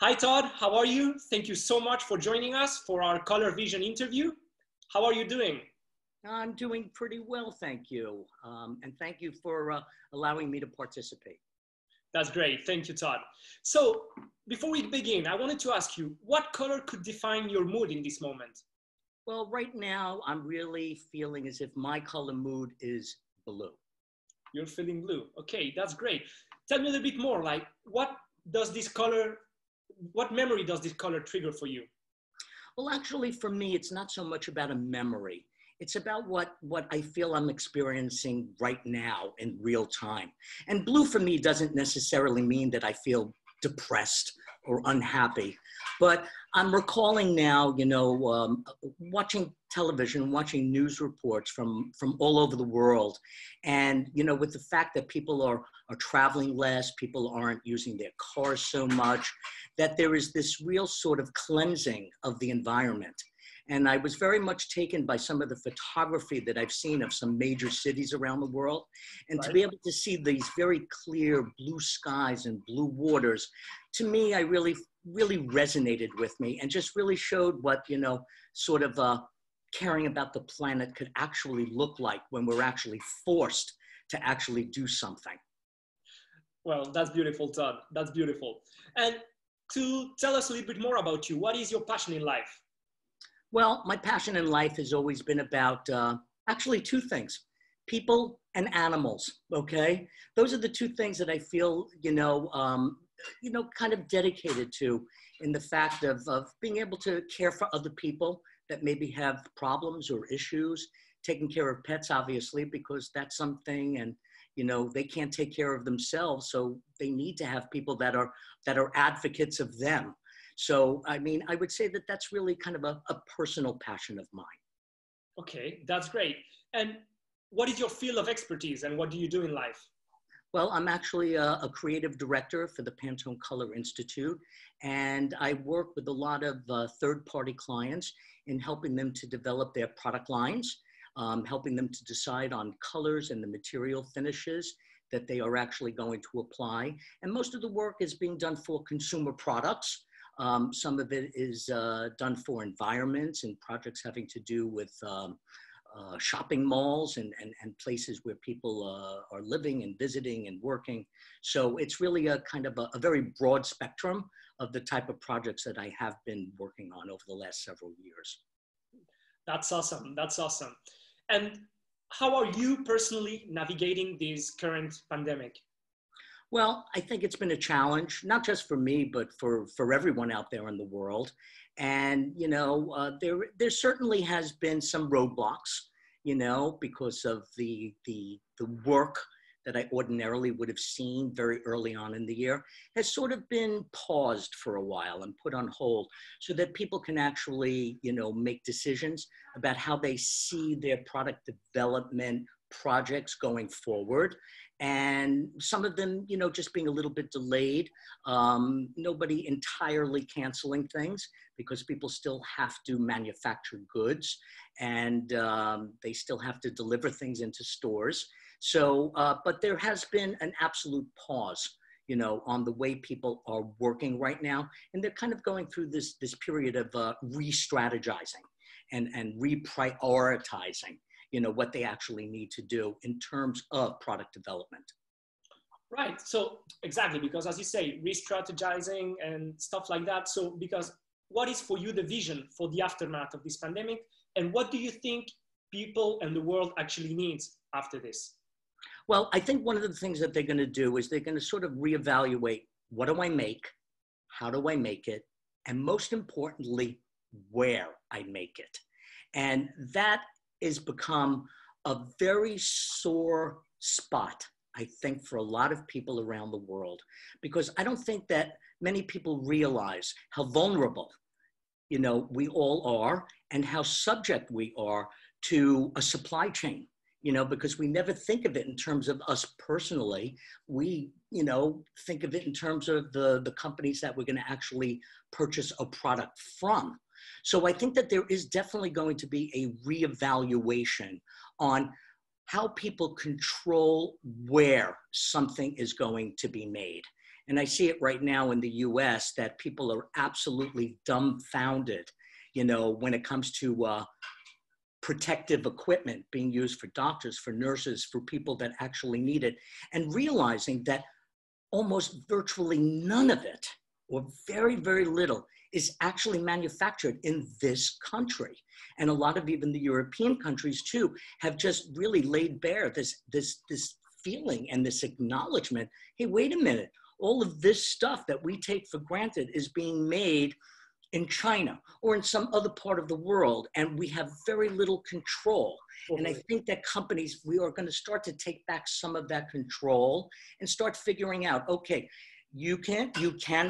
Hi Todd, how are you? Thank you so much for joining us for our Color Vision interview. How are you doing? I'm doing pretty well, thank you. And thank you for allowing me to participate. That's great, thank you Todd. So before we begin, I wanted to ask you, what color could define your mood in this moment? Well, right now I'm really feeling as if my color mood is blue. You're feeling blue, okay, that's great. Tell me a little bit more, like what memory does this color trigger for you? Well, actually for me, it's not so much about a memory. It's about what I feel I'm experiencing right now in real time. And blue for me doesn't necessarily mean that I feel depressed or unhappy, but I'm recalling now, you know, watching television, watching news reports from all over the world. And, you know, with the fact that people are traveling less, people aren't using their cars so much, that there is this real sort of cleansing of the environment. And I was very much taken by some of the photography that I've seen of some major cities around the world. And right. To be able to see these very clear blue skies and blue waters, to me, I really resonated with me and just really showed what, you know, sort of caring about the planet could actually look like when we're actually forced to actually do something. Well, that's beautiful, Todd. That's beautiful. And to tell us a little bit more about you, what is your passion in life? Well, my passion in life has always been about actually two things, people and animals, okay? Those are the two things that I feel, you know, kind of dedicated to in the fact of being able to care for other people that maybe have problems or issues, taking care of pets, obviously, because that's something and, you know, they can't take care of themselves. So they need to have people that are advocates of them. So, I mean, I would say that that's really kind of a personal passion of mine. Okay, that's great. And what is your field of expertise and what do you do in life? Well, I'm actually a creative director for the Pantone Color Institute, and I work with a lot of third-party clients in helping them to develop their product lines, helping them to decide on colors and the material finishes that they are actually going to apply. And most of the work is being done for consumer products. Some of it is done for environments and projects having to do with shopping malls and places where people are living and visiting and working. So it's really a kind of a very broad spectrum of the type of projects that I have been working on over the last several years. That's awesome. That's awesome. And how are you personally navigating this current pandemic? Well, I think it's been a challenge, not just for me, but for everyone out there in the world. And, you know, there certainly has been some roadblocks, you know, because of the work that I ordinarily would have seen very early on in the year has sort of been paused for a while and put on hold so that people can actually, you know, make decisions about how they see their product development projects going forward. And some of them, you know, just being a little bit delayed, nobody entirely canceling things because people still have to manufacture goods and they still have to deliver things into stores. So, but there has been an absolute pause, you know, on the way people are working right now. And they're kind of going through this period of re-strategizing and reprioritizing, you know, what they actually need to do in terms of product development. Right, so exactly, because as you say, re-strategizing and stuff like that. So because what is for you the vision for the aftermath of this pandemic? And what do you think people and the world actually needs after this? Well, I think one of the things that they're going to do is they're going to sort of reevaluate, what do I make? How do I make it? And most importantly, where I make it. And that has become a very sore spot, I think, for a lot of people around the world, because I don't think that many people realize how vulnerable, you know, we all are and how subject we are to a supply chain, you know, because we never think of it in terms of us personally. We, you know, think of it in terms of the companies that we're going to actually purchase a product from. So I think that there is definitely going to be a reevaluation on how people control where something is going to be made. And I see it right now in the US that people are absolutely dumbfounded, you know, when it comes to protective equipment being used for doctors, for nurses, for people that actually need it, and realizing that almost virtually none of it, or very, very little, is actually manufactured in this country. And a lot of even the European countries too have just really laid bare this feeling and this acknowledgement, hey, wait a minute, all of this stuff that we take for granted is being made in China or in some other part of the world, and we have very little control. Okay. And I think that companies, we are going to start to take back some of that control and start figuring out, okay, you can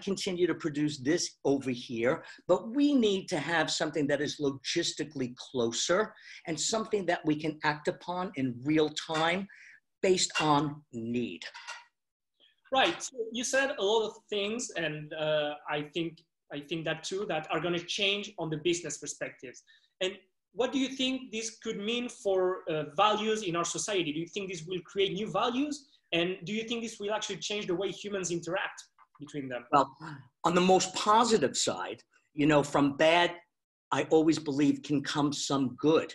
continue to produce this over here, but we need to have something that is logistically closer and something that we can act upon in real time based on need. Right, so you said a lot of things, and I think that too, that are going to change on the business perspectives. And what do you think this could mean for values in our society? Do you think this will create new values? And do you think this will actually change the way humans interact between them? Well, on the most positive side, you know, from bad, I always believe can come some good.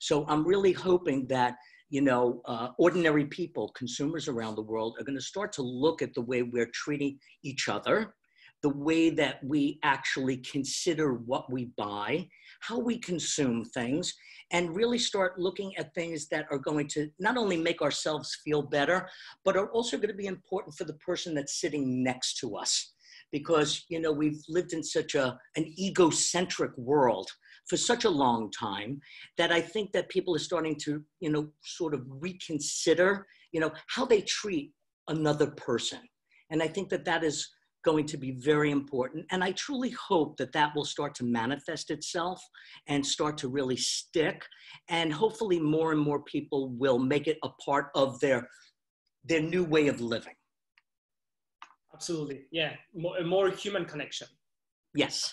So I'm really hoping that, you know, ordinary people, consumers around the world are going to start to look at the way we're treating each other, the way that we actually consider what we buy, how we consume things, and really start looking at things that are going to not only make ourselves feel better, but are also going to be important for the person that's sitting next to us. Because, you know, we've lived in such an egocentric world for such a long time that I think that people are starting to, you know, sort of reconsider, you know, how they treat another person. And I think that that is going to be very important. And I truly hope that that will start to manifest itself and start to really stick. And hopefully more and more people will make it a part of their new way of living. Absolutely, yeah, more human connection. Yes.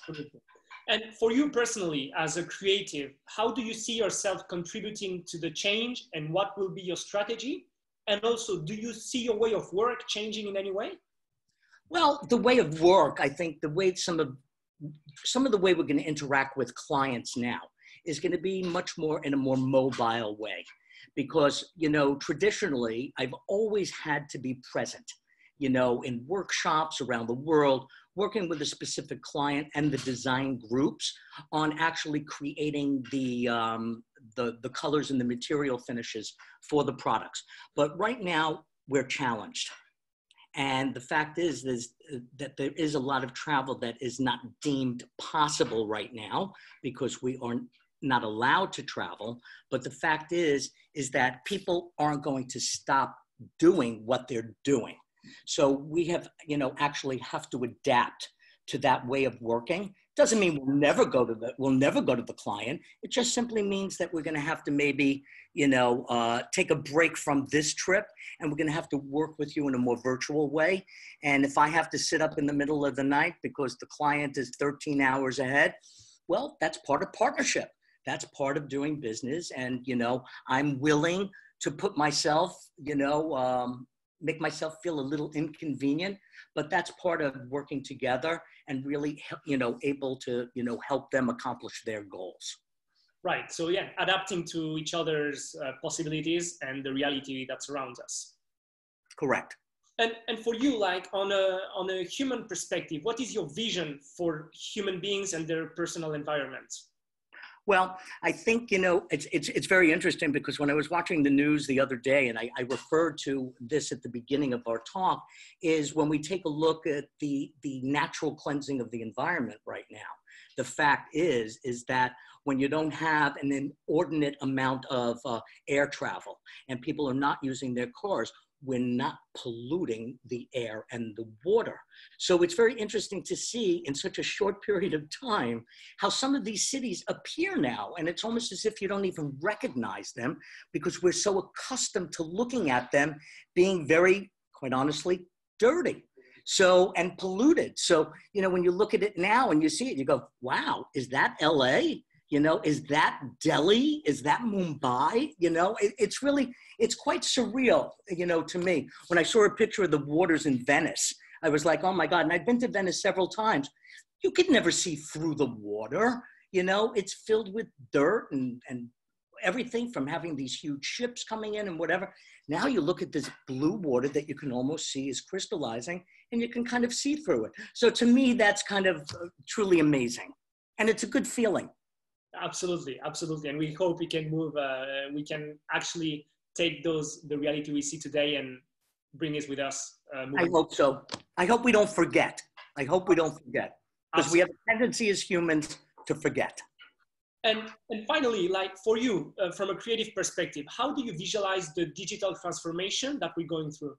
And for you personally, as a creative, how do you see yourself contributing to the change, and what will be your strategy? And also, do you see your way of work changing in any way? Well, the way of work, I think the way some of the way we're going to interact with clients now is going to be much more in a more mobile way, because, you know, traditionally I've always had to be present, you know, in workshops around the world, working with a specific client and the design groups on actually creating the colors and the material finishes for the products. But right now we're challenged. And the fact is that there is a lot of travel that is not deemed possible right now because we are not allowed to travel. But the fact is that people aren't going to stop doing what they're doing. So we have, you know, actually have to adapt to that way of working. Doesn't mean we'll never go to the client. It just simply means that we're going to have to maybe, you know, take a break from this trip, and we're going to have to work with you in a more virtual way. And if I have to sit up in the middle of the night because the client is 13 hours ahead, well, that's part of partnership. That's part of doing business. And, you know, I'm willing to put myself, you know, make myself feel a little inconvenient, but that's part of working together and really, you know, able to, you know, help them accomplish their goals. Right. So yeah, adapting to each other's possibilities and the reality that surrounds us. Correct. And for you, like on a human perspective, what is your vision for human beings and their personal environments? Well, I think, you know, it's very interesting because when I was watching the news the other day, and I referred to this at the beginning of our talk, is when we take a look at the natural cleansing of the environment right now, the fact is that when you don't have an inordinate amount of air travel and people are not using their cars, we're not polluting the air and the water. So it's very interesting to see in such a short period of time how some of these cities appear now. And it's almost as if you don't even recognize them because we're so accustomed to looking at them being very, quite honestly, dirty. So, and polluted. So, you know, when you look at it now and you see it, you go, wow, is that LA? You know, is that Delhi? Is that Mumbai? You know, it's really, it's quite surreal, you know, to me. When I saw a picture of the waters in Venice, I was like, oh my God. And I've been to Venice several times. You could never see through the water, you know, it's filled with dirt and everything from having these huge ships coming in and whatever. Now you look at this blue water that you can almost see is crystallizing and you can kind of see through it. So to me, that's kind of truly amazing. And it's a good feeling. Absolutely, absolutely. And we hope we can move, we can actually take those, the reality we see today and bring it with us. I hope so. I hope we don't forget. I hope we don't forget. Because we have a tendency as humans to forget. And finally, like for you, from a creative perspective, how do you visualize the digital transformation that we're going through?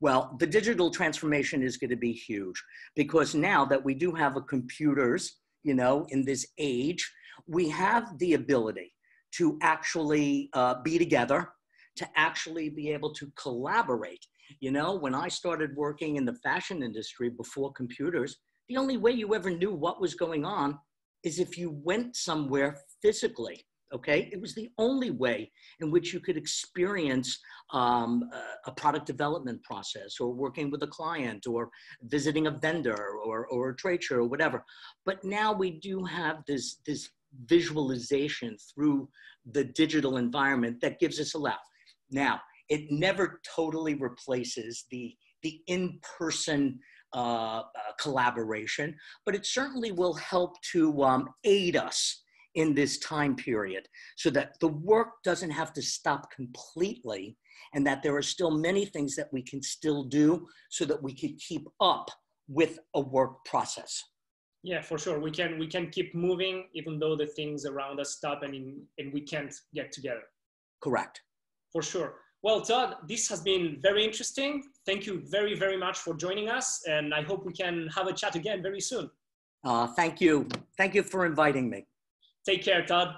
Well, the digital transformation is going to be huge because now that we do have computers, you know, in this age, we have the ability to actually be together, to actually be able to collaborate. You know, when I started working in the fashion industry before computers, the only way you ever knew what was going on is if you went somewhere physically, okay? It was the only way in which you could experience a product development process or working with a client or visiting a vendor or a trade show or whatever. But now we do have this visualization through the digital environment that gives us a lot. Now, it never totally replaces the in-person collaboration, but it certainly will help to aid us in this time period so that the work doesn't have to stop completely and that there are still many things that we can still do so that we can keep up with a work process. Yeah, for sure. We can keep moving even though the things around us stop and we can't get together. Correct. For sure. Well, Todd, this has been very interesting. Thank you very, very much for joining us. And I hope we can have a chat again very soon. Thank you. Thank you for inviting me. Take care, Todd.